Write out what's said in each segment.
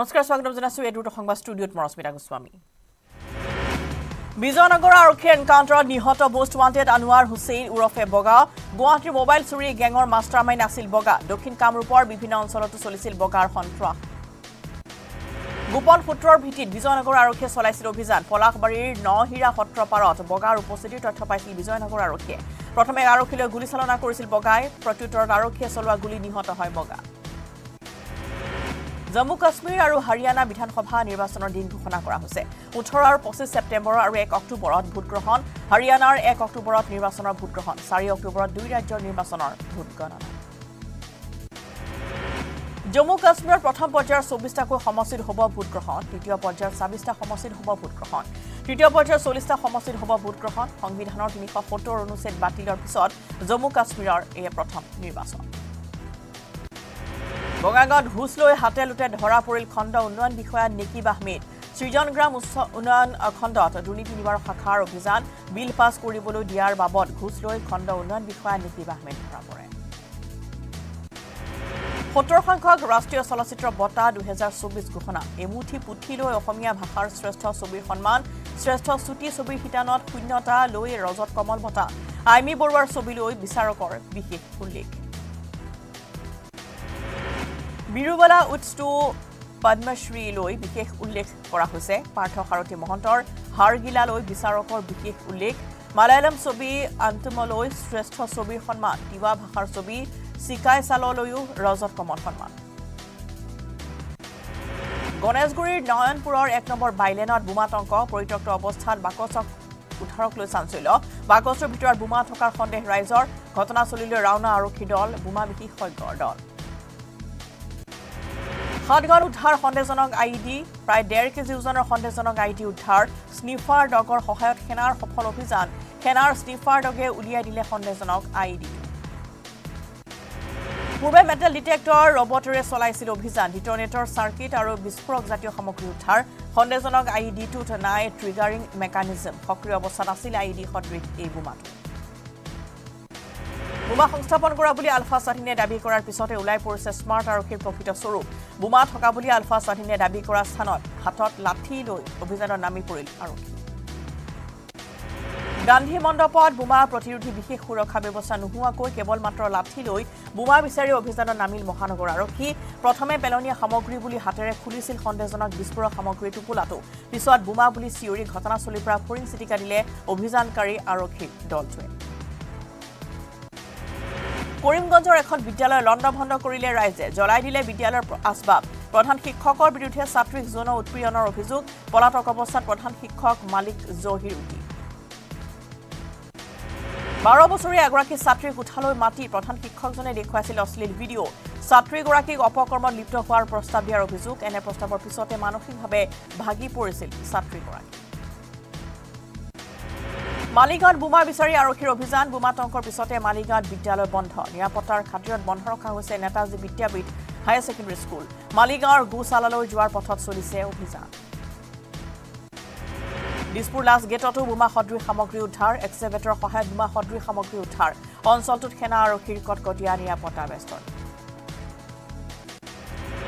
নমস্কাৰ স্বাগতম জনাইছো এডুট সংবাদ স্টুডিওত মৰস্মিতা গোস্বামী বিজয়নগৰ আৰক্ষীৰ এনকাউণ্টাৰত নিহত মোষ্ট ওয়ান্টেড আনোৱাৰ হুছেইন উৰফে বগা গুৱাহাটীৰ মোবাইল চুৰি গেঙৰ মাষ্টাৰমাইণ্ড আছিল বগা দক্ষিণ কামৰূপৰ বিভিন্ন অঞ্চলত চলিছিল বগাৰ সন্ত্ৰাস গোপন পুত্ৰৰ ভিত্তিত বিজয়নগৰ আৰক্ষীয়ে চলাইছিল অভিযান পলাশবৰীৰ নহীৰা সত্ৰ পাৰত বগাৰ উপস্থিতিৰ তথ্য পাইছিল বিজয়নগৰ আৰক্ষীয়ে প্ৰথমে আৰক্ষীলৈ গুলি চালনা কৰিছিল বগাই প্ৰত্যুত্তৰত আৰক্ষীয়ে চলোৱা গুলি নিহত হয় বগা Jammu Kashmir aru Haryana Vidhanasabha nirbachanor din ghoshona kora hoise. 18 aru 25 September aru 1 Oktoborot bhot grohon. Haryanar 1 Oktoborot nirbacanor bhot grohon. 4 Oktoborot dui rajyor nirbacanor bhot ganana. Jammu Kashmir prothom porjayar 24 ta koi samosit hobo bhot grohon. Titiyo porjayar 26 ta samosit hobo bhot grohon. Titiyo porjayar 40 ta samosit hobo bhot grohon. Sangvidhanor 370 anused batilor pisot Jammu Kashmirar ei prothom nirbacan. Bongagod Husloy Hotel Luted Horapuril Kondo Unuan Bikoya Niki Bahmid, Srijan Gram Unan Kondot, Duniti Nivar Hakar Bizan, Bill Pass Kuribulu Diar Babot, Husloy Kondo Unuan Bikoya Niki Bahmid Rapore. Hotor Hankog Rastio Solocitra Bota, Duhezar Subis Guhona, Emuti Putilo, Ohomia Bahar Sresto Subi Honman, Sresto Suti Subi Hitanot, Quinota, Louis Rosot Komal Bota, Aimi Burwar Subilo, Bisarokor, Biki Pulik. Birubala Utstu Padmashri Loi, Bikek Ulek Korahuse, Partho Haroti Mohantor, Hargila Loi, Bisarokor, Bikek Ulek, Malayalam Sobi, Antumoloi, Sresto Sobi Honman, Diva Bahar Sobi, Sikai Saloloyu, Razor Komon Honman. Gonesguri, Nayanpur, Eknomor Bailenor, Bumatonko, Project Obostan, Bakos of Utharoklo Sansulo, Bakos of Bitter Bumatokar Honde Razor, Kotana Solilo Rauna Arokidol, Bumabiki Hogordol. Hotgar Uthar Hondesonong ID, Pride Derek is used on Hondesonong ID Uthar, Sniffer Dog or Hohayot Kenar Hopolopizan, Kenar Sniffer Doge Ulia Dile Hondesonong ID. Purbe metal detector, robotore Solicil Obizan, detonator circuit or Bisprog Zatio Homokri Uthar, Hondesonong ID to tonight triggering mechanism, Hokrio Bosanasil ID Hotrik Ebumatu. Buma সংস্থাপন কৰা বুলি আলফা সাথিনে দাবী কৰাৰ পিছতে উলাই পৰিছে smart আৰক্ষীৰ প্ৰকৃত স্বৰূপ বুমা থকা বুলি আলফা সাথিনে দাবী কৰা স্থানত হাতত লাঠি লৈ অভিযানৰ নামি পৰিল আৰু গান্ধী মণ্ডপত বুমা প্ৰতিৰোধী বিশেষ সুৰক্ষা ব্যৱস্থা নোহোৱাকৈ কেৱল মাত্ৰ লাঠি লৈ বুমা বিচাৰি অভিযানৰ নামিল মহানগৰ আৰক্ষী প্ৰথমে পেলনীয়া সামগ্ৰী বুলি হাতেৰে খুলিছিল সন্দেহজনক বিস্ফোৰক সামগ্ৰী টুকুলাটো পিছত বুমা বুলি চিঞৰি ঘটনাস্থলীৰ পৰা ফৰিং চিটিকা দিলে অভিযানকাৰী আৰক্ষীৰ দলটোৱে কৰিমগঞ্জৰ এখন বিদ্যালয় লণ্ডভণ্ড কৰিলে ৰাইজে জলাই দিলে বিদ্যালয়ৰ আসবাব প্ৰধান শিক্ষকৰ বিৰুদ্ধে ছাত্ৰীক যৌন উৎপীড়নৰ অভিযোগ পলাতক অৱস্থাত প্ৰধান শিক্ষক মালিক জহিৰ উঠি 12 বছৰীয়া এগৰাকী ছাত্ৰীক উঠালৈ মাতি প্ৰধান শিক্ষকজনে দেখুৱাইছিল অশ্লীল ভিডিঅ ছাত্ৰীগৰাকীক অপকৰ্মত লিপ্ত হোৱাৰ প্ৰস্তাৱ দিয়াৰ অভিযোগ এনে প্ৰস্তাৱৰ পিছতে মানসিকভাৱে ভাগি পৰিছিল ছাত্ৰীগৰাকী Maligaon Buma Bisari Arokir Obhizan, Buma Tonkor Pisote, Maligaon Vidyaloy Bondho, Nirapotar Khatirot Bondho Rokha Hoise, Netaji Vidyapit Higher Secondary School, Maligaon Gusalaloi Joar Pothot Solise Obhizan. Dispur Last Getoto Buma Hodri Hamogri Uthar, Excavator Hohayot Buma Hodri Hamogri Uthar, Onsoltut Khena Arokir Kotkotia Nirapota Bestor.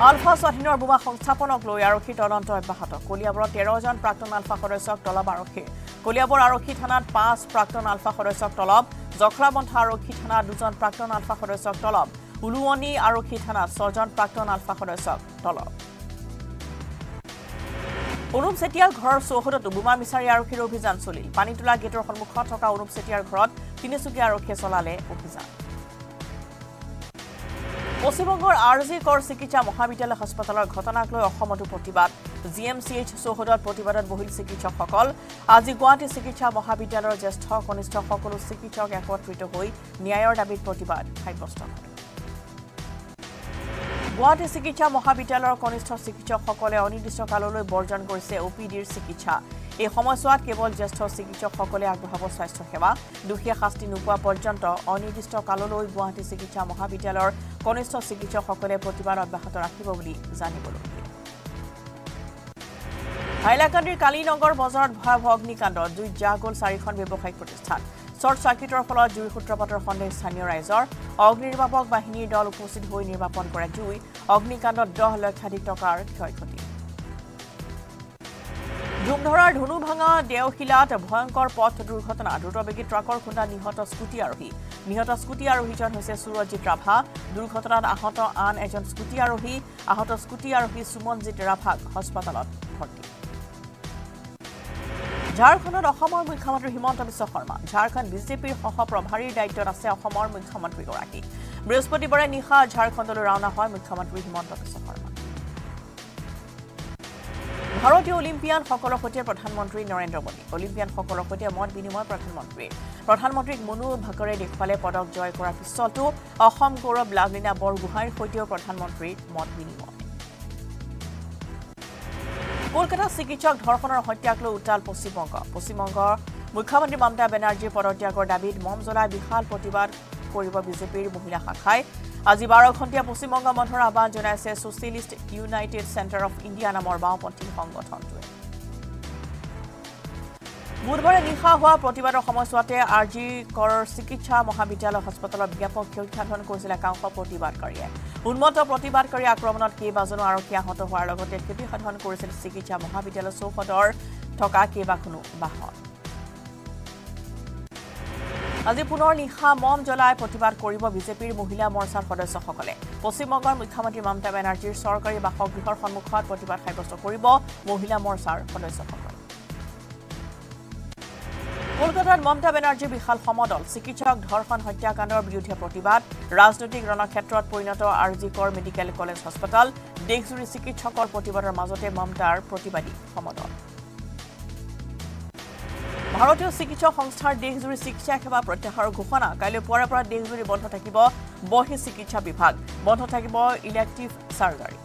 Alpha Sahinor Buma Hongsthaponok Loi Arokir Todonto Obyahoto, Koliaborot 13jon Prakton Alpha Sadasyak Tolab Arokir. Kaliabor আৰক্ষী থানাত 5 প্ৰাক্তন আলফা সদস্যক তলব জখলাবন্ধা আৰক্ষী থানাত 2জন প্ৰাক্তন আলফা সদস্যক তলব উলুৱনি আৰক্ষী থানাত 6জন প্ৰাক্তন আলফা সদস্যক তলব অনুপ সেটিয়াৰ ঘৰৰ চৌহদত বুমা বিচাৰি আৰক্ষীৰ অভিযান চলিল পানীতোলা গেটৰ সন্মুখত থকা অনুপ সেটিয়াৰ ঘৰত তিনিচুকীয়া আৰক্ষীয়ে চলালে অভিযান পশ্চিমবংগৰ আৰজি কৰ চিকিৎসা মহাবিদ্যালয় হাসপাতালৰ ঘটনাক লৈ অসমতো প্ৰতিবাদ জিএমচিএইচ সহদৰ প্ৰতিবাদত বহিল চিকিৎসকসকল আজি গুৱাহাটী চিকিৎসা মহাবিদ্যালয়ৰ জ্যেষ্ঠ কনিষ্ঠ সকলো চিকিৎসক একত্ৰিত হৈ ন্যায়ৰ দাবীত প্ৰতিবাদ সাব্যস্ত কৰে গুৱাহাটী চিকিৎসা মহাবিদ্যালয়ৰ কনিষ্ঠ চিকিৎসকসকলে অনিৰ্দিষ্টকাললৈ বৰ্জন কৰিছে ওপিডিৰ চিকিৎসা এই সময়ছোৱাত কেৱল জ্যেষ্ঠ চিকিৎসকসকলে আগবঢ়াব স্বাস্থ্য সেৱা দুখীয়া শাস্তি নোপোৱা পৰ্যন্ত অনিৰ্দিষ্টকাললৈ গুৱাহাটী চিকিৎসা মহাবিদ্যালয়ৰ কনিষ্ঠ চিকিৎসকসকলে প্ৰতিবাদ অব্যাহত ৰাখিব বুলি জানিবলৈ হাইলাকান্দিৰ কালীনগৰ বজাৰত ভয়াবহ অগ্নিকাণ্ড দুই জাগল চাৰিখন ব্যৱসায়িক প্ৰতিষ্ঠান Short circuitor for Jui Hutrapator Honda Sanurizer, Ogni Babak Bahini Dol Posit Hui Nibapon Korajui, Ogni Kandot Dohla Kaditokar, Koikoti. Dumdhara Dhunubhanga, Deohilat, Bhankor Pot Drukotana, Drutobeki Trakor Kunda Nihota Scutiarohi, Nihota Scutiarohi Hose Suraji Trabha, Drukotan Ahoto An Agent Scutiarohi, Ahoto Scutiarohi Sumonzi Terapha, Hospital. Jharkhand Ahomor Mukhyamantri Himanta Biswa Sarma Jharkhand BJPৰ সহপ্ৰভাৰী দায়িত্বত আছে অসমৰ মুখ্যমন্ত্ৰী গৰাকী বৃহস্পতিবাৰে নিশা ঝাৰখণ্ডলৈ ৰাওনা হয় মুখ্যমন্ত্ৰী হিমন্ত বিশ্ব শৰ্মা ভাৰতীয় অলিম্পিয়ান সকলৰ সৈতে প্ৰধানমন্ত্ৰী নৰেন্দ্ৰ মোদী অলিম্পিয়ান সকলৰ সৈতে মত বিনিময় প্ৰধানমন্ত্ৰীক মনু ভাকৰে দেখুৱালে পদক জয় কৰাৰ পিছতো অসম গৌৰৱ লাভলীনা বৰগোহাঁইৰ সৈতে প্ৰধানমন্ত্ৰীৰ মত বিনিময় Kolkata Sikhichok Dhorkoner Hotyakloi Utal Poshim Banga Mukhyamantri Mamata Banerjee Padotyagar David Mom Jolai Bihal Protibad Koriba BJPৰ Mohila Shakhai Aji 12 ঘণ্টিয়া Poshim Banga Manthor Abhan Janaise Socialist United Center of India Namor Baoponthi Songgothontoe বুধবাৰে নিশা হোৱা প্ৰতিবাদৰ সময়ছোৱাতে আৰজি কৰ চিকিৎসা মহাবিদ্যালয় হস্পিটালৰ ব্যাপক ক্ষয়ক্ষতি হৈছিল কাংশ প্ৰতিবাদকাৰীয়ে উন্মত্ত প্ৰতিবাদকাৰী আক্ৰমণত কেইবাজনো আৰক্ষী আহত হোৱাৰ লগতে ক্ষতিসাধন কৰিছিল চিকিৎসা মহাবিদ্যালয় চৌহদৰ থকা কেইবাখনো বাহন আজি পুনৰ নিশা মম জ্বলাই প্ৰতিবাদ কৰিব বিজেপিৰ মহিলা মৰ্চাৰ সদস্যসকলে পশ্চিমবংগৰ মুখ্যমন্ত্ৰী মমতা বেনাৰ্জীৰ চৰকাৰী বাসগৃহৰ সন্মুখত প্ৰতিবাদ সাব্যস্ত কৰিব মহিলা মৰ্চাৰ সদস্যসকলে কলকাতাৰ মমতা বেনাৰ্জী বিশাল সমদল চিকিৎসক ধৰ্ষণ হত্যাকাণ্ডৰ বিৰুদ্ধে প্ৰতিবাদ ৰাজনৈতিক ৰণক্ষেত্ৰত পৰিণত আৰজি কৰ মেডিকেল কলেজ হাস্পতাল দেশজুৰি চিকিৎসকৰ প্ৰতিবাদৰ মাজতে মমতাৰ প্ৰতিবাদী সমদল ভাৰতীয় চিকিৎসক সংস্থাৰ দেশজুৰি চিকিৎসা সেৱা প্ৰত্যাহাৰৰ ঘোষণা কাইলৈ পুৱাৰ পৰা দেশজুৰি বন্ধ থাকিব বহি চিকিৎসা বিভাগ বন্ধ থাকিব ইলেক্টিভ সাৰ্জাৰি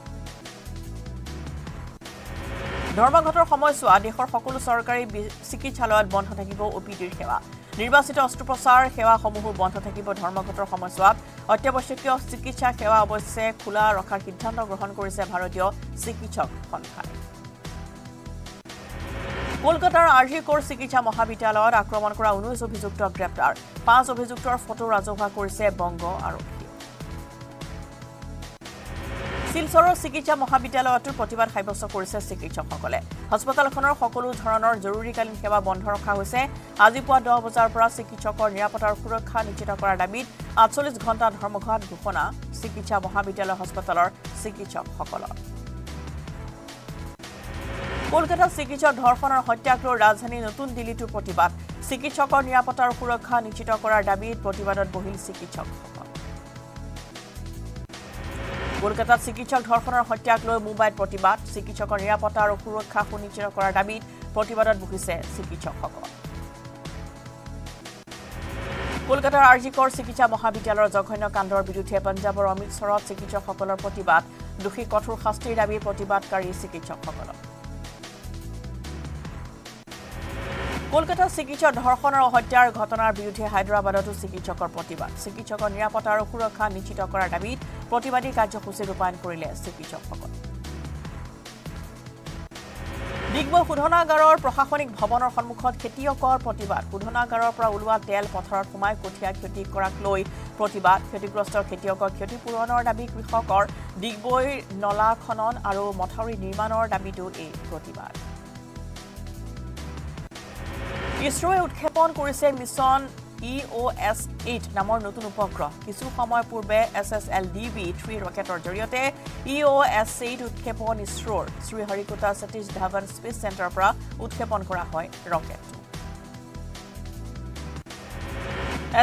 ধৰ্মঘটৰ সময়ছোৱাত দেশৰ সকলো চৰকাৰী চিকিৎসালয়ত বন্ধ থাকিব ওপিডিৰ সেৱা নিৰ্বাচিত অস্ত্ৰোপচাৰ সেৱাসমূহ বন্ধ থাকিব ধৰ্মঘটৰ সময়ছোৱাত অত্যাৱশ্যকীয় চিকিৎসা সেৱা অৱশ্যে খোলা ৰখাৰ সিদ্ধান্ত গ্ৰহণ কৰিছে ভাৰতীয় চিকিৎসক সংস্থাই কলকাতাৰ আৰজি কৰ চিকিৎসা মহাবিদ্যালয়ত আক্ৰমণ কৰা 19 অভিযুক্ত গ্ৰেপ্তাৰ 5 অভিযুক্তৰ ফটো ৰাজহুৱা কৰিছে বংগ আৰু Silsor Sikhicha Mohabitala to Potibar Hyboso Kurse Sikhicha Hokole. Hospital Honor Hokulu Toronor, Jurical in Heva Bonhor Hause, Azipua Dobozar Pra Sikhichokor, Niapatar Kurokan, Chitakora David, Atsolis Gonta, Hormokat, Guhona, Sikhicha Mohabitala Hospital, Sikhicha Hokola. Kolkata Sikhicha Dhorkoner Hotyakloi Rajdhani Notun Delhi to Potibar, Sikhichokor, Niapatar Kurokan, Chitakora David, Potibar, Bohil Sikhicha Kolkata Sikhichok Dhorkoner Hotyakloi Mumbai Protibad, Sikhichokor Nirapota aru Surokkha Sunichit Korar Dabit, Protibadot Bhugiche Sikhichokhokol. Kolkatar RG Kor Sikhicha Mohabidyaloyৰ জঘন্য কাণ্ডৰ বিৰুদ্ধে পঞ্জাৱৰ অমৃতসৰত চিকিৎসকসকলৰ প্ৰতিবাদ, দুখী কঠোৰ শাস্তিৰ দাবীৰ প্ৰতিবাদকাৰী চিকিৎসকসকল। কলকাতা চিকিৎসক ধৰ্ষণৰ হত্যাৰ ঘটনাৰ বিৰুদ্ধে হায়দৰাবাদতো চিকিৎসকৰ প্ৰতিবাদ চিকিৎসকৰ নিৰাপত্তা আৰু সুৰক্ষা নিশ্চিত কৰাৰ দাবীত প্ৰতিবাদী কাৰ্যসূচী ৰূপায়ণ কৰিলে চিকিৎসকসকল ডিগবৈ শোধনাগাৰৰ প্ৰশাসনিক ভৱনৰ সন্মুখত খেতিয়কৰ প্ৰতিবাদ শোধনাগাৰৰ পৰা উলোৱা তেল পথাৰত সোমাই কঠীয়া খেতি কৰাক লৈ প্ৰতিবাদ ক্ষতিগ্ৰস্ত খেতিয়কৰ ক্ষতিপূৰণৰ দাবী কৃষকৰ ডিগবৈ নলা খনন আৰু মথাউৰি নিৰ্মাণৰ দাবীটো এই প্ৰতিবাদ ইসৰোৱে উৎক্ষেপণ কৰিছে মিছন EOS-8 নামৰ নতুন উপগ্ৰহ কিছু সময় পূৰ্বে SSLV-3 ৰকেটৰ জৰিয়তে EOS-8 উৎক্ষেপণ ইসৰোৰ শ্ৰীহৰিকোটা সতীশ ধাৱন স্পেচ চেণ্টাৰৰ পৰা উৎক্ষেপণ কৰা হয় ৰকেটটো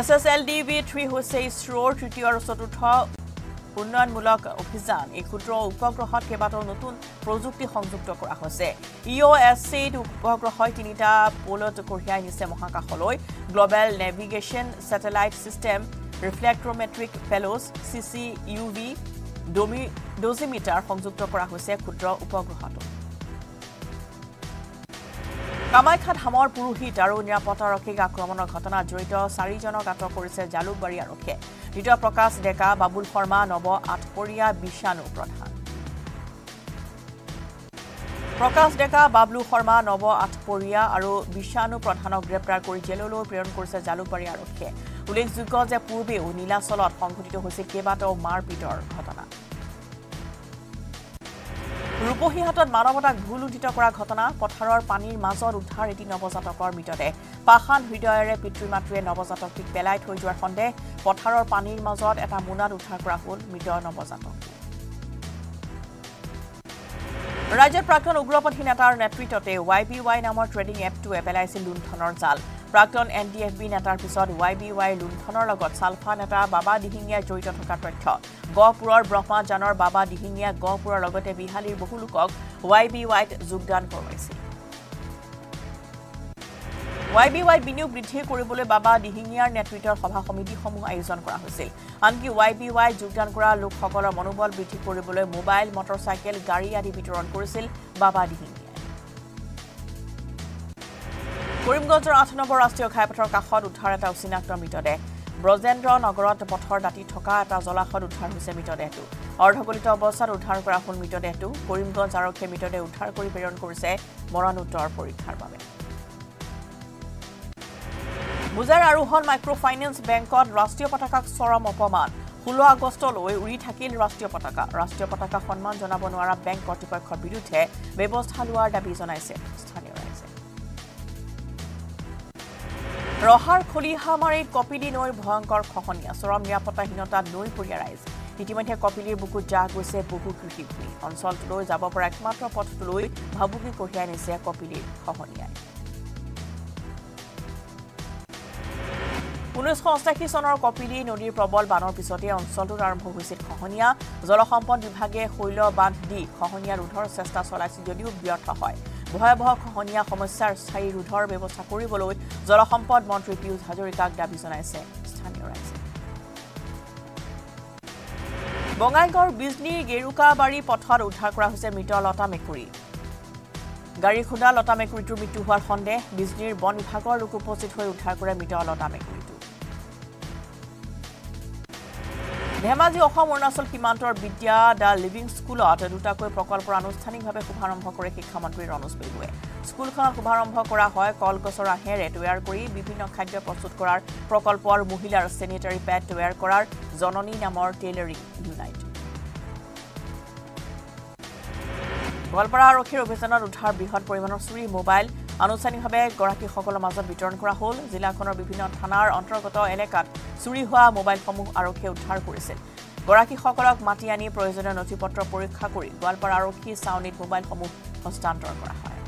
SSLV-3 হৈছে ইসৰোৰ তৃতীয় আৰু চতুৰ্থ উন্নয়নমূলক অভিযান এই ক্ষুদ্ৰ উপগ্ৰহত কেইবাটাও নতুন প্ৰযুক্তি সংযুক্ত কৰা হৈছে EOS-8 উপগ্ৰহই তিনিটা পোলত কঢ়িয়াই নিছে মহাকাশলৈ global navigation satellite system reflectometric payloads CCUV dosimeter সংযুক্ত কৰা হৈছে ক্ষুদ্ৰ উপগ্ৰহটো কামাখ্যাত হামৰ পুৰোহিত আৰু নিৰাপত্তাৰক্ষীক আক্ৰমণৰ ঘটনা জড়িত চাৰিজনক আটক কৰিছে জালুকবাৰী আৰক্ষীয়ে Dita Prakash Deka, Babul Sharma, Nobo, Atporia, Bishanu Pradhan. Prakash Deka, Bablu Horma, Novo Atporia, Aro Bishanu Pradhanok greptar kori jeloloi preron korise Jalupari Arokkhe. Ullekhojo je purbe Nila Solot সংঘটিত হৈছে কেবাটাও মাৰপিটৰ ঘটনা। ৰূপহীহাটত মানৱতাক ভুল উঠিত কৰা ঘটনা পথাৰৰ পানীৰ মাজৰ উদ্ধাৰ এটি নৱজাতকৰ মৃতদেহ পাখান হৃদয়ৰে পিতৃ মাতৃয়ে নৱজাতকক পেলাই থৈ যোৱাৰ সন্দেহ পথাৰৰ পানীৰ মাজত এটা মুনাত উদ্ধাৰ কৰা হ'ল মৃত নৱজাতক ৰাজ্যৰ প্ৰাক্তন উগ্ৰপন্থী নেতাৰ নেতৃত্বতে YBY নামৰ ট্ৰেডিং এপটোৱে পেলাইছিল লুণ্ঠনৰ জাল প্ৰাক্তন NDFB নেতাৰ পিছত YBY লুণ্ঠনৰ লগত সালফা নেতা বাবা দিহিঙিয়া জড়িত থকা তথ্য গহপুৰৰ ব্ৰহ্মা জানৰ বাবা দিহিঙিয়া গহপুৰৰ লগতে বিহালীৰ বহু লোকক YBYত যোগদান কৰাইছিল YBY বিনিয়োগ বৃদ্ধি কৰিবলৈ বাবা দিহিঙিয়াৰ নেতৃত্বৰ সভা সমিতিসমূহ আয়োজন কৰা হৈছিল আনকি YBY যোগদান কৰা লোকসকলৰ মনোবল বৃদ্ধি কৰিবলৈ মোবাইল মটৰসাইকেল গাড়ী আদি বিতৰণ কৰিছিল বাবা দিহিঙিয়া কৰিমগঞ্জৰ 8 নম্বৰ ৰাষ্ট্ৰীয় ঘাইপথৰ কাষত উদ্ধাৰ এটা অচিনাক্ত মৃতদেহ ব্ৰজেন্দ্ৰ নগৰত পথৰ দাঁতি থকা এটা জলাশয়ত উদ্ধাৰ হৈছে মৃতদেহটো অৰ্ধগলিত অৱস্থাত উদ্ধাৰ কৰা হ'ল মৃতদেহটো কৰিমগঞ্জ আৰক্ষী মৃতদেহ উদ্ধাৰ কৰি প্ৰেৰণ কৰিছে মৰণোত্তৰ পৰীক্ষাৰ বাবে বুজাৰ আৰুহন মাইক্ৰোফাইনেন্স বেংকত ৰাষ্ট্ৰীয় পতাকাক চৰম অপমান 16 আগষ্টলৈ উৰি থাকিল ৰাষ্ট্ৰীয় পতাকা সন্মান জনাব নোৱাৰা বেংক কৰ্তৃপক্ষৰ বিৰুদ্ধে ব্যৱস্থা লোৱাৰ দাবী জনাইছে স্থানীয় ৰাইজে ৰহাৰ খলিহামাৰীত কপিলি নৈৰ ভয়ংকৰ খহনীয়া চৰম নিৰাপত্তাহীনতা নৈ পৰিয়া ৰাইজ ইতিমধ্যে কপিলিৰ বুকুত জাহ গৈছে বহু কৃষিভূমি অঞ্চলটোলৈ যাব পৰা একমাত্ৰ পথটোলৈ ভাবুকি কঢ়িয়াই নিছে কপিলিৰ খহনীয়া 1988 চনৰ কপিলি নদীৰ প্ৰবল বানৰ পিছতে অঞ্চলটোৰ আৰম্ভ হৈছিল খহনীয়া জলসম্পদ বিভাগে শৈল বান্ধ দি খহনীয়া ৰোধৰ চেষ্টা চলাইছিল যদিও ব্যৰ্থ হয় ভয়াবহ খহনীয়া সমস্যাৰ স্থায়ী ৰোধৰ ব্যৱস্থা কৰিবলৈ জলসম্পদ মন্ত্ৰী পিয়ুষ হাজৰিকাক দাবী জনাইছে স্থানীয় ৰাইজে বঙাইগাঁৱৰ বিজনী গেৰুকাবাৰী পথৰ উদ্ধাৰ কৰা হৈছে মৃত লতা মেকুৰী গাড়ী খুদা লতা মেকুৰীটোৰ মৃত্যু হোৱাৰ সন্দেহ বিজনীৰ বন বিভাগৰ লোক উপস্থিত হৈ উদ্ধাৰ কৰে মৃত লতা মেকুৰীটো ধেমাজি অসম অৰুণাচল সীমান্তৰ বিদ্যা দা লিভিং স্কুলত দুটাকৈ প্ৰকল্পৰ আনুষ্ঠানিকভাৱে শুভাৰম্ভ কৰে শিক্ষামন্ত্ৰী ৰণোজ পেগুৱে স্কুলখন শুভাৰম্ভ কৰা হয় কলগছৰ আহেৰে তৈয়াৰ কৰি বিভিন্ন খাদ্য প্ৰস্তুত কৰাৰ প্ৰকল্প আৰু মহিলাৰ সেনিটাৰি প্যাড তৈয়াৰ কৰাৰ জননী নামৰ টেইলৰিং ইউনিট গোৱালপাৰা আৰক্ষীৰ অভিযানত উদ্ধাৰ বৃহৎ পৰিমাণৰ চুৰি মোবাইল আনুষ্ঠানিকভাৱে গৰাকীসকলৰ মাজত বিতৰণ কৰা হ'ল জিলাখনৰ বিভিন্ন থানাৰ অন্তৰ্গত এলেকাত চুৰি হোৱা মোবাইলসমূহ আৰক্ষীয়ে উদ্ধাৰ কৰিছিল গৰাকীসকলক মাতি আনি প্ৰয়োজনীয় নথিপত্ৰ পৰীক্ষা কৰি গোৱালপাৰা আৰক্ষী চাউনীত মোবাইলসমূহ হস্তান্তৰ কৰা হয়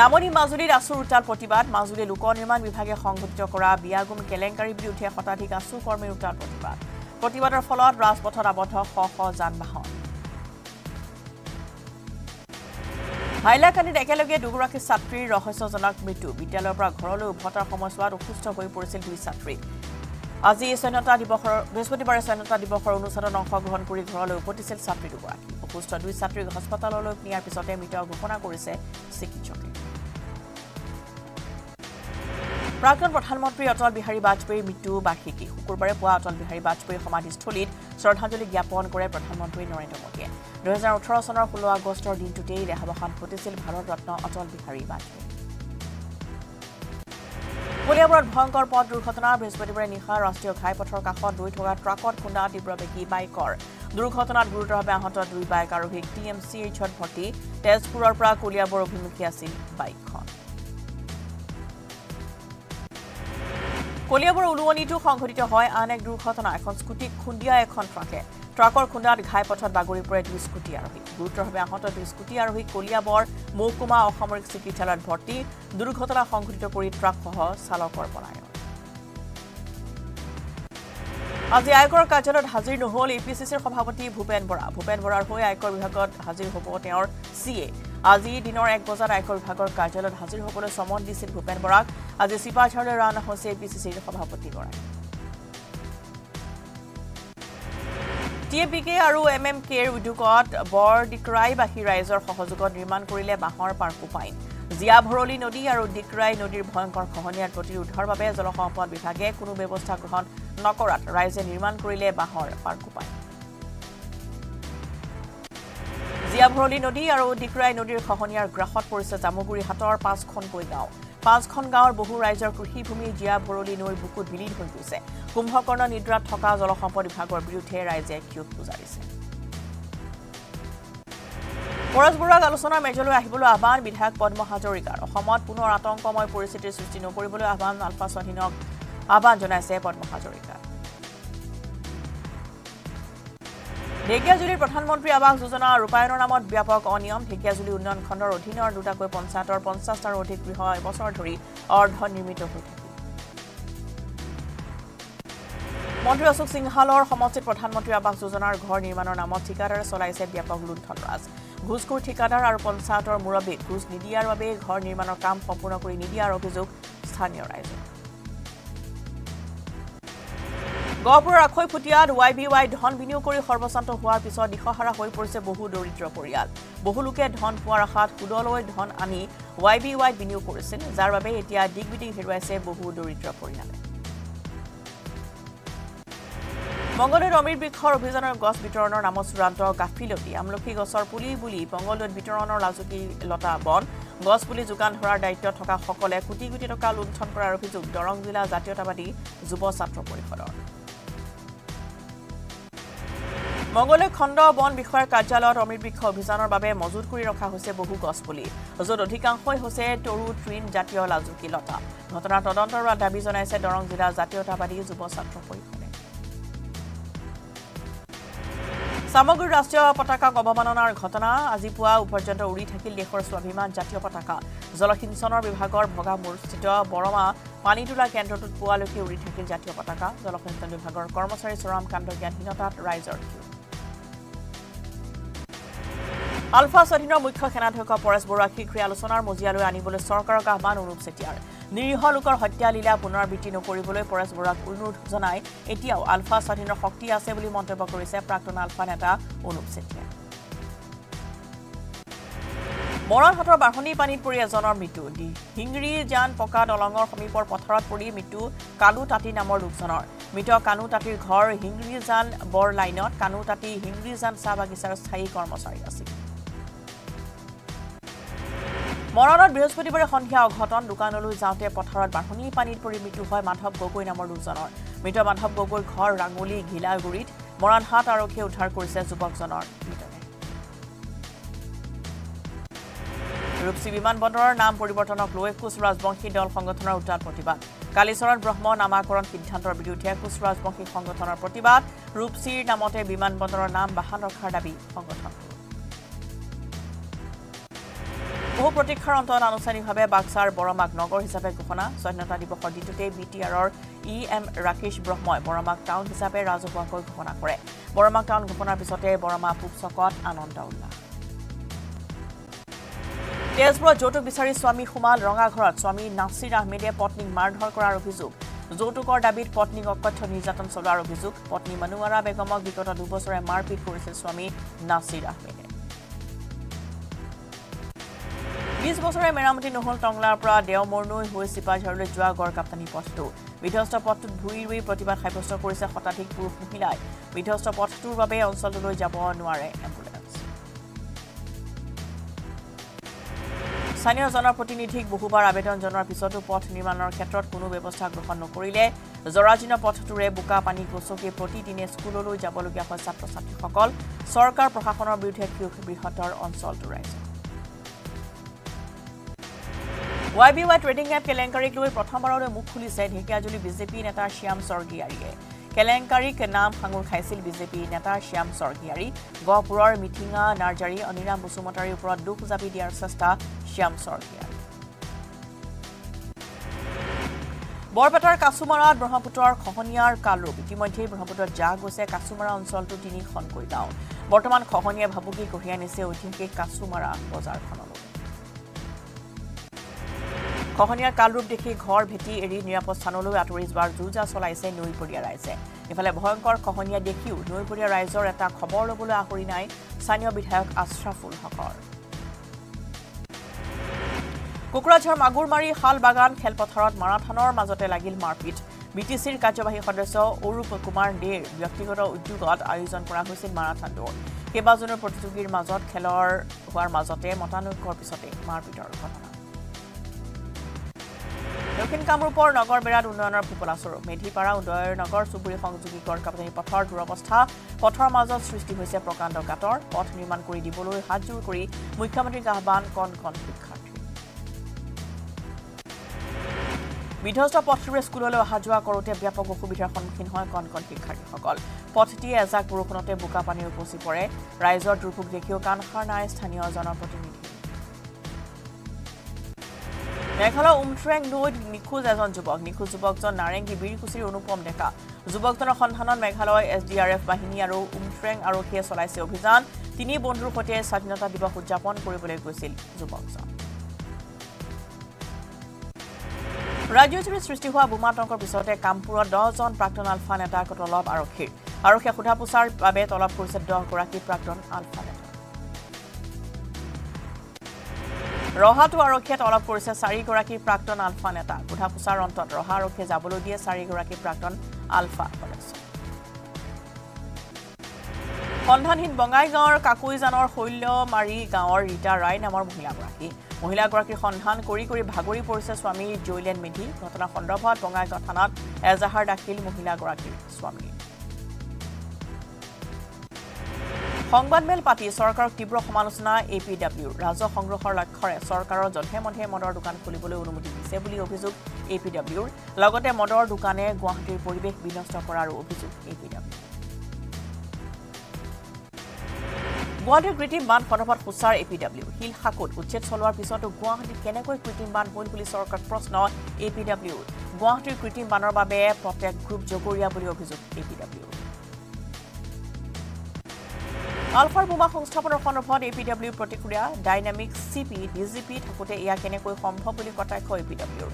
নামনি মাজুলীৰ আছুৰ উত্তাল প্ৰতিবাদ মাজুলী লোক নিৰ্মাণ বিভাগে সংগঠিত কৰা বিয়াগুম কেলেংকাৰীৰ বিৰুদ্ধে শতাধিক আছু কৰ্মীৰ উত্তাল প্ৰতিবাদৰ ফলত ৰাজপথত আবদ্ধ শ শ যান-বাহন হাইলাকান্দিত একেলগে দুগৰাকী ছাত্ৰীৰ ৰহস্যজনক মৃত্যু বিদ্যালয়ৰ পৰা ঘৰলৈ উভতাৰ সময়ছোৱাত অসুস্থ হৈ পৰিছিল দুই ছাত্ৰী আজি বৃহস্পতিবাৰে স্বাধীনতা দিৱসৰ অনুষ্ঠানত অংশগ্ৰহণ কৰি ঘৰলৈ উভতিছিল ছাত্ৰী দুগৰাকী অসুস্থ দুই ছাত্ৰীক হাস্পতাললৈ নিয়াৰ পিছতে মৃত ঘোষণা কৰিছে চিকিৎসকে প্ৰাক্তন প্ৰধানমন্ত্ৰী অটল বিহাৰী বাজপেয়ীৰ মৃত্যু বাৰ্ষিকী শুকুৰবাৰে পুৱা অটল বিহাৰী বাজপেয়ীৰ সমাধিস্থলীত শ্ৰদ্ধাঞ্জলি জ্ঞাপন কৰে প্ৰধানমন্ত্ৰী নৰেন্দ্ৰ মোদীয়ে 2018 চনৰ 16 আগষ্টৰ দিনটোতেই দেহাৱসান ঘটিছিল ভাৰত ৰত্ন অটল বিহাৰী বাজপেয়ী কলিয়াবৰত ভয়ংকৰ পথ দুৰ্ঘটনা বৃহস্পতিবাৰে নিশা ৰাষ্ট্ৰীয় ঘাইপথৰ কাষত ৰৈ থকা ট্ৰাকত খুন্দা তীব্ৰবেগী বাইকৰ দুৰ্ঘটনাত গুৰুতৰভাৱে আহত দুই বাইক আৰোহীক TMCHত ভৰ্তি তেজপুৰৰ পৰা কলিয়াবৰ অভিমুখী আছিল বাইকখন কলিয়াবৰ উলুৱনিটো সংঘটিত হয় আন এক দুৰ্ঘটনা এখন স্কুটিক খুন্দিয়া এখন ট্ৰাকে ট্ৰাকৰ খুন্দাত ঘাইপথত বাগৰি পৰে দুই স্কুটি আৰোহী গুৰুতৰভাৱে আহত দুই স্কুটি আৰোহী কলিয়াবৰ মহকুমা অসামৰিক চিকিৎসালয়ত ভৰ্তি দুৰ্ঘটনা সংঘটিত কৰি ট্ৰাকসহ চালকৰ পলায়ন আজি আয়কৰ কাৰ্যালয়ত হাজিৰ নহ'ল APCCৰ সভাপতি ভূপেন বৰা ভূপেন বৰাৰ হৈ আয়কৰ বিভাগত হাজিৰ হ'ব তেওঁৰ CA আজি দিনৰ 1 বজাত আয়কৰ বিভাগৰ কাৰ্যালয়ত হাজিৰ হ'বলৈ সমন দিছিল ভূপেন বৰাক আজি সিপাঝাৰলৈ ৰাওনা হৈছে APCCৰ সভাপতি বৰা TPK আৰু MMKৰ উদ্যোগত বৰদিকৰাইবাসী ৰাইজৰ সহযোগত নিৰ্মাণ কৰিলে বাঁহৰ পাৰ্কো পাইন জিয়াভৰলী নদী আৰু দিকৰাই নদীৰ ভয়ংকৰ খহনীয়াৰ প্ৰতিৰোধৰ বাবে জলসম্পদ বিভাগে কোনো ব্যৱস্থা গ্ৰহণ নকৰাত ৰাইজে নিৰ্মাণ কৰিলে বাঁহৰ পাৰ্কো পাইন জিয়াভৰলী নদী আৰু ডিকৰাই নদীৰ খহনিয়াৰ গ্ৰাহত পৰিছে জামুগুৰি হাতৰ 5খনকৈ গাঁও 5খন গাঁৱৰ বহু ৰাইজৰ কৃষিভূমি জিয়াভৰলী নৈৰ বুকুত বিলীন হৈ গৈছে কুম্ভকৰ্ণ নিদ্ৰাত থকা জলসম্পদ বিভাগৰ বিৰুদ্ধে ৰাইজে ক্ষোভ উজাৰিছে পৰাজবৰাৰ আলোচনা মেজলৈ আহিবলৈ আহ্বান বিধায়ক পদ্ম হাজৰিকাৰ অসমত পুনৰ আতংকময় পৰিস্থিতিৰ সৃষ্টি নকৰিবলৈ আহ্বান আলফা স্বাধীনক আহ্বান জনাইছে পদ্ম হাজৰিকাৰ ঢেকিয়াজুলিৰ প্ৰধানমন্ত্ৰী আৱাস যোজনা ৰূপায়ণৰ নামত ব্যাপক অনিয়ম ঢেকিয়াজুলি উন্নয়ন খণ্ডৰ অধীনৰ দুটাকৈ পঞ্চায়তৰ 50 টাৰ অধিক গৃহ এবছৰ ধৰি অৰ্ধ নিৰ্মিত হৈ থাকে মন্ত্ৰী অশোক সিংহালৰ সমষ্টিত প্ৰধানমন্ত্ৰী আৱাস যোজনাৰ ঘৰ নিৰ্মাণৰ নামত ঠিকাদাৰে চলাইছে ব্যাপক লুণ্ঠনৰাজ ঘুষখোৰ ঠিকাদাৰ আৰু পঞ্চায়তৰ মুৰব্বী ঘুষ নিদিয়াৰ বাবে ঘৰ নিৰ্মাণৰ কাম সম্পূৰ্ণ কৰি নিদিয়াৰ অভিযোগ স্থানীয় ৰাইজৰ গহপুৰৰ আখৈ ফুটিয়াত YBY ধন বিনিয়োগ কৰি সৰ্বশান্ত হোৱাৰ পিছত দিশহাৰা হৈ পৰিছে বহু দৰিদ্ৰ পৰিয়াল বহু লোকে ধন পোৱাৰ আশাত সুদলৈ ধন আনি YBY বিনিয়োগ কৰিছিল যাৰ বাবে এতিয়া দিগবিদিগ হেৰুৱাইছে বহু দৰিদ্ৰ পৰিয়াল বংগলৰ অমৃত বৃক্ষৰ অভিযানৰ গছ বিতৰণৰ নামত চূড়ান্ত গাফিলতি আমলখি গছৰ পুলি বুলি বংগলত বিতৰণৰ লাজুকি লতা বন গছ পুলি যোগান ধৰাৰ দায়িত্ব থকা সকলে কোটি কোটি টকা লুণ্ঠন কৰাৰ অভিযোগ দৰং জিলা জাতীয়তাবাদী যুৱ ছাত্ৰ পৰিষদৰ মংগলৰ খণ্ড বন বিষয়ৰ কাৰ্যালয়ত অমৃত বৃক্ষ অভিযানৰ বাবে মজুত কৰি ৰখা হৈছে বহু গছ পুলি য'ত অধিকাংশই হৈছে তৰু ট্ৰিন জাতীয় লাজুকি লতা ঘটনাৰ তদন্তৰ দাবী জনাইছে দৰং জিলা জাতীয়তাবাদী যুৱ ছাত্ৰ পৰিষদ সামগ্ৰিক ৰাষ্ট্ৰীয় পতাকা অৱমাননাৰ ঘটনা আজি পুৱা উপৰ্যন্ত উৰি থাকিল দেশৰ স্বাভিমান জাতীয় পতাকা জলসিঞ্চনৰ বিভাগৰ ভগামূৰস্থিত বৰমা পানীতুলা কেন্দ্ৰটোত পুৱালৈকে উৰি থাকিল জাতীয় পতাকা জলসিঞ্চন বিভাগৰ কৰ্মচাৰী চৰাম কাণ্ড জ্ঞানহীনতাত ৰাইজৰ ক্ষোভ আলফা স্বাধীনৰ মুখ্য সেনাধ্যক্ষ পৰেশবৰুৱাৰ শীঘ্ৰে আলোচনাৰ মজিয়ালৈ আনিবলৈ চৰকাৰক আহ্বান অনুপ চেতিয়াৰ নিৰীহ লোকৰ হত্যা লীলা পুনৰাবৃত্তি নকৰিবলৈ পৰেশবৰুৱাক অনুৰোধ জনাই এতিয়াও আলফা স্বাধীনৰ শক্তি আছে বুলি মন্তব্য কৰিছে প্ৰাক্তন আলফা নেতা অনুপ চেতিয়া মৰণহাটৰ বাঢ়নী পানীত পৰি এজনৰ মৃত্যু হিংৰি জান পকা দলঙৰ সমীপৰ পথাৰত পৰি মৃত্যু কালু তাঁতি নামৰ লোকজনৰ মৃত কানু তাঁতিৰ ঘৰ হিংৰি জান বৰ লাইনত কানু তাঁতি হিংৰি জান চাহ বাগিচাৰ স্থায়ী কৰ্মচাৰী আছিল মৰণত বৃহস্পতিবাৰে সন্ধিয়া অঘটন দোকানলৈ যাওঁতে পথাৰত বাঢ়নী পানীত পৰি মৃত্যু হয় মাধৱ গগৈ নামৰ লোকজনৰ মৃত মাধৱ গগৈৰ ঘৰ ৰাঙলী ঘিলাগুৰিত মৰাণহাট আৰক্ষীয়ে উদ্ধাৰ কৰিছে যুৱকজনৰ মৃতদেহ ৰূপসী বিমানবন্দৰৰ নাম পৰিৱৰ্তনক লৈ কোচ ৰাজবংশী দল সংগঠনৰ উত্তাল প্ৰতিবাদ কালীচৰণ ব্ৰহ্ম নামাকৰণ সিদ্ধান্তৰ বিৰুদ্ধে কোচ ৰাজবংশী সংগঠনৰ প্ৰতিবাদ ৰূপসীৰ নামতে বিমানবন্দৰৰ নাম বাহান ৰখাৰ দাবী সংগঠনটোৰ বহু প্ৰতীক্ষাৰ অন্তত আনুষ্ঠানিকভাৱে বাক্সাৰ বৰমাক নগৰ হিচাপে ঘোষণা স্বাধীনতা দিৱসৰ দিনটোতে BTRৰ EM ৰাকেশ ব্ৰহ্মই বৰমাক টাউন হিচাপে ৰাজহুৱাকৈ ঘোষণা কৰে বৰমাক টাউন ঘোষণাৰ পিছতে বৰমা পূব চকত আনন্দ উল্লাস তেজপুৰত যৌতুক বিচাৰি স্বামী সোমাল ৰঙাঘৰত স্বামী নাছিৰ আহমেদে পত্নীক মাৰধৰ কৰাৰ অভিযোগ যৌতুকৰ দাবীত পত্নীক অকথ্য নিৰ্যাতন চলোৱাৰ অভিযোগ পত্নী মনোৱাৰা বেগমক বিগত দুবছৰে মাৰপিট কৰিছিল স্বামী নাছিৰ আহমেদে 20 বছৰে মেৰামতি নহল টংলাৰ পৰা দেওমৰনৈ হৈ চিপাঝাৰলৈ যোৱা গড় কাপ্তানি পথটো বিধ্বস্ত পথটোত ভূঁই ৰুই প্ৰতিবাদ সাব্যস্ত কৰিছে শতাধিক পুৰুষ মহিলাই বিধ্বস্ত পথটোৰ বাবে অঞ্চললৈ যাব নোৱাৰে এম্বুলেন্স স্থানীয় জনপ্ৰতিনিধিক বহুবাৰ আবেদন জনোৱাৰ পিছতো পথ নিৰ্মাণৰ ক্ষেত্ৰত কোনো ব্যৱস্থা গ্ৰহণ নকৰিলে জৰাজীৰ্ণ পথটোৰে বোকা পানী গছকি প্ৰতিদিনে স্কুললৈ যাবলগীয়া হয় ছাত্ৰ ছাত্ৰীসকল চৰকাৰ প্ৰশাসনৰ বিৰুদ্ধে ক্ষোভ বৃহত্তৰ অঞ্চলটোৰ ৰাইজৰ YBY trading app কেলেংকাৰীক লৈ প্ৰথমবাৰলৈ মুখ খুলিছে ঢেকিয়াজুলি বিজেপি নেতা শ্যাম স্বৰ্গীয়াৰীয়ে কেলেংকাৰীক নাম সাঙুৰ খাইছিল বিজেপি নেতা শ্যাম স্বৰ্গীয়াৰী গহপুৰৰ মিথিঙা নাৰ্জাৰী অনিৰাম বসুমতাৰীৰ ওপৰত দুখ জাপি দিয়াৰ চেষ্টা শ্যাম স্বৰ্গীয়াৰী বৰপেটাৰ কাছুমাৰাত ব্ৰহ্মপুত্ৰৰ খহনিয়াৰ কালৰূপ ইতিমধ্যে ব্ৰহ্মপুত্ৰত জাহ গৈছে কাছুমাৰা অঞ্চলটো তিনিখনকৈ গাঁও বৰ্তমান খহনিয়াই ভাবুকি কঢ়িয়াই আনিছে ঐতিহাসিক কাছুমাৰা বজাৰখনলৈ খহনিয়াৰ কালৰূপ দেখি ঘৰ ভেটি এৰি নিৰাপদ স্থানলৈ আঁতৰি যোৱাৰ যুঁজা চলাইছে নৈপৰীয়া ৰাইজে ইফালে ভয়ংকৰ খহনিয়া দেখিও নৈপৰীয়া ৰাইজৰ এটা খবৰ ল'বলৈ আহৰি নাই স্থানীয় বিধায়ক আশ্ৰাফুল হকৰ কুকুৰাঝাৰ মাগুৰ মাৰি শাল বাগান খেলপথাৰত মাৰাথানৰ মাজতে লাগিল মাৰপিট BTCৰ কাৰ্যবাহী সদস্য অৰুপ কুমাৰ দেৰ ব্যক্তিগত উদ্যোগত আয়োজন কৰা হৈছিল মাৰাথানটোৰ কেবাজনৰ প্ৰতিযোগীৰ মাজত খেলৰ হোৱাৰ মাজতে মতানৈক্যৰ পিছতে মাৰপিটৰ ঘটনা দক্ষিণ কামৰূপৰ নগৰ বেৰাত উন্নয়নৰ পলাশবৰী মেধিপাৰা উদয়ৰ নগৰ চুবুৰী সংযোগী কৰ কাপনি পথৰ দুৰৱস্থা পথৰ মাজত সৃষ্টি হৈছে প্ৰকাণ্ড গাঁতৰ পথ নিৰ্মাণ কৰি দিবলৈ হাতজোৰ কৰি মুখ্যমন্ত্ৰীক আহ্বান কণ শিক্ষাৰ্থী বিধ্বস্ত পথৰে স্কুললৈ হাজুৱা কৰোতে ব্যাপক অসুবিধাৰ সন্মুখীন হয় কণ শিক্ষাৰ্থীসকল পথটি এজাক বৰষুণতে বোকা পানী উপচি পৰে ৰাইজৰ দুৰ্ভোগ দেখিও কাণসাৰ নাই স্থানীয় জনপ্ৰতিনিধি মেঘালয় উমট্ৰেং নৈত নিখোজ যুৱকজন নাৰেংগী বিৰিকুচিৰ অনুপম ডেকা যুৱকজনৰ সন্ধানত মেঘালয় SDRF বাহিনী আৰু উমট্ৰেং আৰক্ষীয়ে চলাইছে অভিযান তিনি বন্ধুৰ সৈতে স্বাধীনতা দিৱস উদযাপন কৰিবলৈ গৈছিল যুৱকজন ৰাজ্যজুৰি সৃষ্টি হোৱা বোমাতংকৰ পিছতে কামপুৰৰ 10 জন প্ৰাক্তন আলফা নেতাক তলব আৰক্ষীৰ আৰক্ষীয়ে সোধাপোছাৰ বাবে তলব কৰিছে 10 গৰাকী প্ৰাক্তন আলফা নেতা ৰহাটো আৰক্ষীয়ে তলব কৰিছে 4 গৰাকী প্ৰাক্তন আলফা নেতা সোধাপোছাৰ অন্তত ৰহা আৰক্ষীয়ে যাবলৈ দিয়ে 4 গৰাকী প্ৰাক্তন আলফা সন্ধানহীন বঙাইগাঁৱৰ কাকুইজানৰ শৈলমাৰী গাঁৱৰ ৰীতা ৰায় নামৰ মহিলাগৰাকীৰ সন্ধান কৰি ভাগৰি পৰিছে স্বামী জয়লেন মেধি ঘটনা সন্দৰ্ভত বঙাইগাঁও থানাত এজাহাৰ দাখিল মহিলাগৰাকীৰ স্বামী সংবাদমেল পাতি চৰকাৰক তীব্ৰ সমালোচনা APW ৰাজহ সংগ্ৰহৰ লক্ষ্যৰে চৰকাৰৰ যথেমধে মদৰ দোকান খুলিবলৈ অনুমতি দিছে বুলি অভিযোগ APW লগতে মদৰ দোকানে গুৱাহাটীৰ পৰিৱেশ বিনষ্ট কৰাৰ অভিযোগ APW Guwahati Kritim Ban Khonapat Hussar APW Hill Hakut Uchet Solwar Pisoto Guwahati Kenekoi Kritim Ban Hol Puli Sorkar Prosno APW Guwahati Kritim Banor Babe Protect Group Jogoria Buli Obhijog APW Alphar Buma Songsthapanor Khonapat APW Protikuria Dynamic CP DGP Thakote Ia Kenekoi Sombhob Buli Kotaikho APW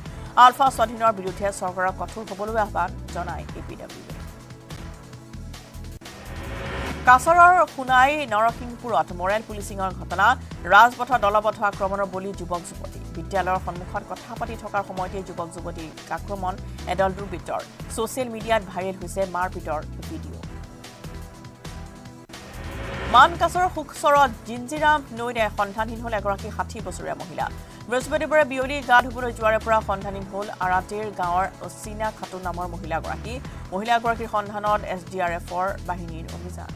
Alpha Swadhinor Birudhe Sorkar Kothor Hoboloi Ahwan Janai APW Kasarar Hunai Narasimpurat moral policingৰ ঘটনা ৰাজপথৰ দলবদ্ধ আক্ৰমণৰ বলি যুৱক যুৱতী বিদ্যালয়ৰ সন্মুখত কথা পাতি থকাৰ সময়তে যুৱক যুৱতী আক্ৰমণ এডল দুৰ্বৃত্তৰ সোশ্যাল মিডিয়াত ভাইৰেল হৈছে মাৰপিটৰ ভিডিঅ মানকাছৰ হুকছৰত জিঞ্জিৰাম নৈৰ সন্ধানহীন হল এগৰাকী 60 বছৰীয়া মহিলা বৃহস্পতিবাৰে বিয়লি গা ধুবলৈ যোৱাৰ পৰা সন্ধানহীন হল আৰাতেৰ গাঁৱৰ অচিনা খাতুন নামৰ মহিলাগৰাকীৰ সন্ধানত SDRFৰ বাহিনীৰ অভিযান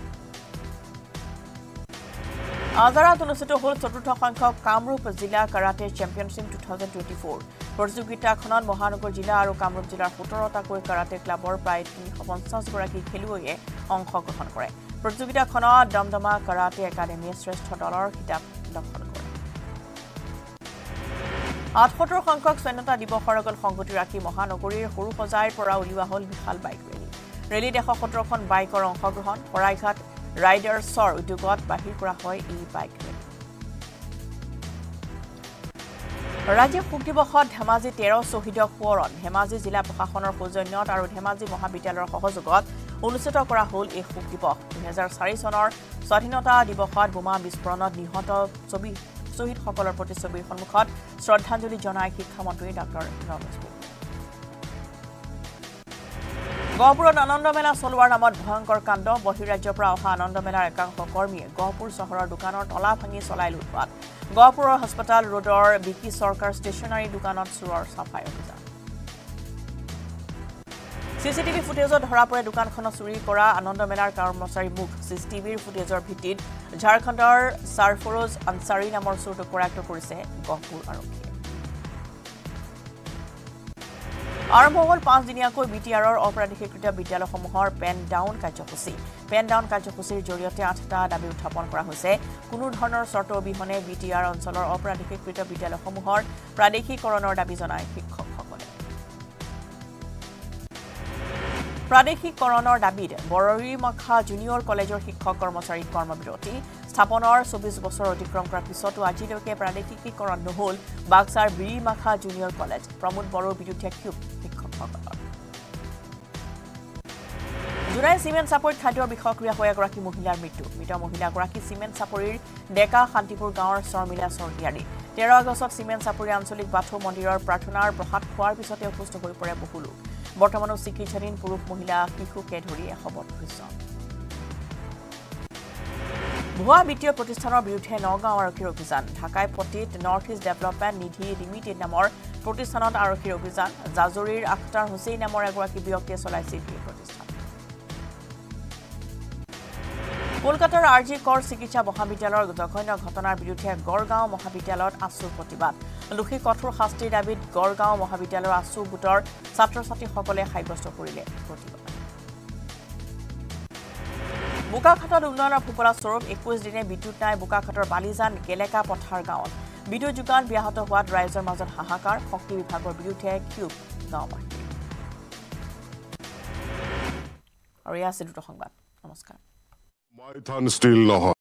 আজাৰাত অনুষ্ঠিত হ'ল চতুৰ্থ সংখ্যক কামৰূপ জিলা কাৰাটে চ্যাম্পিয়নশ্বিপ 2024 প্ৰতিযোগিতাখনত মহানগৰ জিলা আৰু কামৰূপ জিলাৰ 17টাকৈ কাৰাটে ক্লাবৰ প্ৰায় 350 গৰাকী খেলুৱৈয়ে অংশগ্ৰহণ কৰে প্ৰতিযোগিতাখনত দমদমা কাৰাটে একাডেমীয়ে শ্ৰেষ্ঠ দলৰ খিতাপ দখল কৰে 78 সংখ্যক স্বাধীনতা দিৱসৰ লগত সংগতি ৰাখি মহানগৰীৰ সৰু সজাইৰ পৰা উলিওৱা হ'ল বিশাল বাইক ৰেলী 117খন বাইকৰ অংশগ্ৰহণ কৰাইঘাট ৰাইডাৰ্ছৰ উদ্যোগত বাহিৰ কৰা হয় এই বাইক ৰেলী ৰাজ্যিক শোক দিৱসত ধেমাজি 13 শহীদক সোঁৱৰণ ধেমাজি জিলা প্ৰশাসনৰ সৌজন্যত আৰু ধেমাজি মহাবিদ্যালয়ৰ সহযোগত অনুষ্ঠিত কৰা হ'ল এই শোক দিৱস 2004 চনৰ স্বাধীনতা দিৱসত বোমা বিস্ফোৰণত নিহত শহীদ সকলৰ প্ৰতিছবিৰ সন্মুখত শ্ৰদ্ধাঞ্জলি জনাই শিক্ষামন্ত্ৰী ডক্টৰ ৰমেশ পোখৰিয়াল গহপুৰত আনন্দ মেলা চলোৱাৰ নামত ভয়ংকৰ কাণ্ড বহিৰাজ্যৰ পৰা অহা আনন্দ মেলাৰ একাংশ কৰ্মীয়ে গহপুৰ চহৰৰ দোকানৰ তলা ভাঙি চলাই লুটপাত গহপুৰৰ হাস্পতাল ৰোডৰ বিকি চৰকাৰ ষ্টেচনাৰী দোকানত চুৰৰ চাফাই অভিযান CCTV ফুটেজত ধৰা পৰে দোকানখনত চুৰি কৰা আনন্দ মেলাৰ কৰ্মচাৰী মুখ CCTVৰ ফুটেজৰ ভিত্তিত ঝাৰখণ্ডৰ সাৰফৰোজ আনসাৰী নামৰ চুৰটো কৰাক্ত কৰিছে গহপুৰ আৰক্ষী আৰম্ভ হ'ল 5 দিনীয়াকৈ BTRৰ অপৰাধীকৃত বিদ্যালয়সমূহৰ পেন ডাউন কাৰ্যসূচীৰ জৰিয়তে 8টা দাবী উত্থাপন কৰা হৈছে কোনো ধৰণৰ শৰ্ত অবিহনে BTR অঞ্চলৰ অপৰাধীকৃত বিদ্যালয়সমূহৰ প্ৰাদেশিকৰণৰ দাবী জনাই শিক্ষকসকলে প্ৰাদেশিকৰণৰ দাবীত বৰৰীমখা জুনিয়ৰ কলেজৰ শিক্ষক কৰ্মচাৰী কৰ্মবিৰতি স্থাপনৰ 24 বছৰ অতিক্ৰম কৰাৰ পিছতো আজিলৈকে প্ৰাদেশিকীকৰণ নহল বাগসাৰ বিৰিমাখা জুনিয়ৰ কলেজ প্ৰমোদ বৰৰ বিৰুদ্ধে ক্ষোভ শিক্ষকসকলৰ জুৰাই চিমেণ্ট চাপৰিত খাদ্যৰ বিষক্ৰিয়া হৈ এগৰাকী মহিলাৰ মৃত্যু মৃত মহিলাগৰাকী চিমেণ্ট চাপৰিৰ ডেকা শান্তিপুৰ গাঁৱৰ শৰ্মিলা চৰকিয়াৰী 13 আগষ্টত চিমেণ্ট চাপৰি আঞ্চলিক বাথৌ মন্দিৰৰ প্ৰাৰ্থনাৰ প্ৰসাদ খোৱাৰ পিছতে অসুস্থ হৈ পৰে বহু লোক বৰ্তমানো চিকিৎসাধীন পুৰুষ মহিলা শিশুকে ধৰি ১৩২ জন। ভুয়া বিত্তীয় প্ৰতিষ্ঠানৰ বিৰুদ্ধে নগাঁও আৰক্ষীৰ অভিযান। ঢাকায় পতিত north east development Nidhi limited নামৰ প্ৰতিষ্ঠানত আৰক্ষীৰ অভিযান। জাজুৰিৰ আখতাৰ হুছেইন নামৰ এগৰাকী ব্যক্তিয়ে চলাইছিল এই প্ৰতিষ্ঠান। কলকাতাৰ আৰজি কৰ চিকিৎসা মহাবিদ্যালয়ৰ জঘন্য ঘটনাৰ বিৰুদ্ধে গড়গাঁও মহাবিদ্যালয়ত আচুৰ প্ৰতিবাদ। লোকে কঠোৰ শাস্তিৰ দাবীত গড়গাঁও মহাবিদ্যালয়ৰ আচু গোটৰ ছাত্ৰ ছাত্ৰীসকলে সাব্যস্ত কৰিলে প্ৰতিবাদ। বোকাখাটত উন্নয়নৰ ফলস্বৰূপ ২১ দিনে বিদ্যুৎ নাই। বোকাখাটৰ বালিজান গেলেকা পথাৰ গাঁৱত বিদ্যুৎ যোগান ব্যাহত হোৱাত ৰাইজৰ মাজত হাহাকাৰ। শক্তি বিভাগৰ বিৰুদ্ধে ক্ষোভ গাঁওবাসী। আৰু ইয়াৰ আছিল দুটা সংবাদ। নমস্কাৰ।